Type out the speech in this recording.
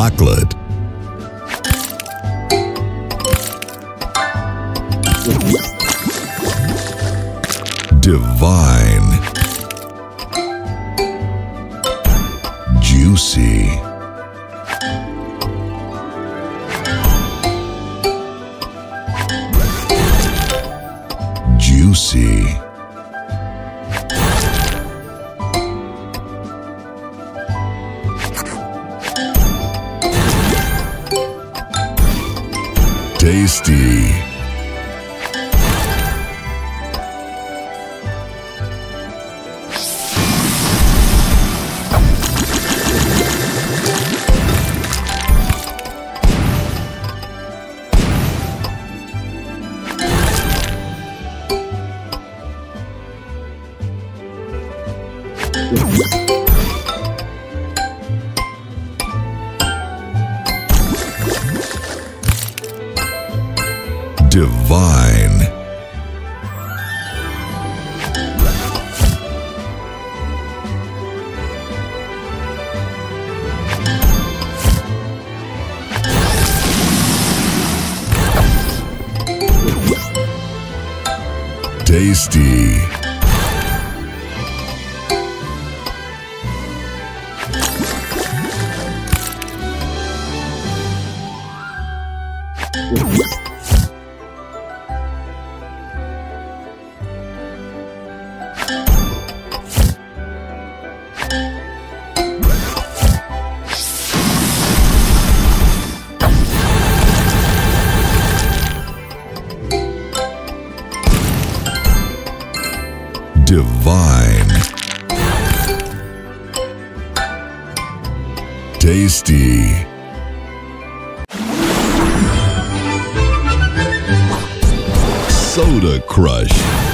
chocolate. Divine. Juicy. Juicy. Tasty. Divine. Tasty. Divine. Tasty. Soda Crush.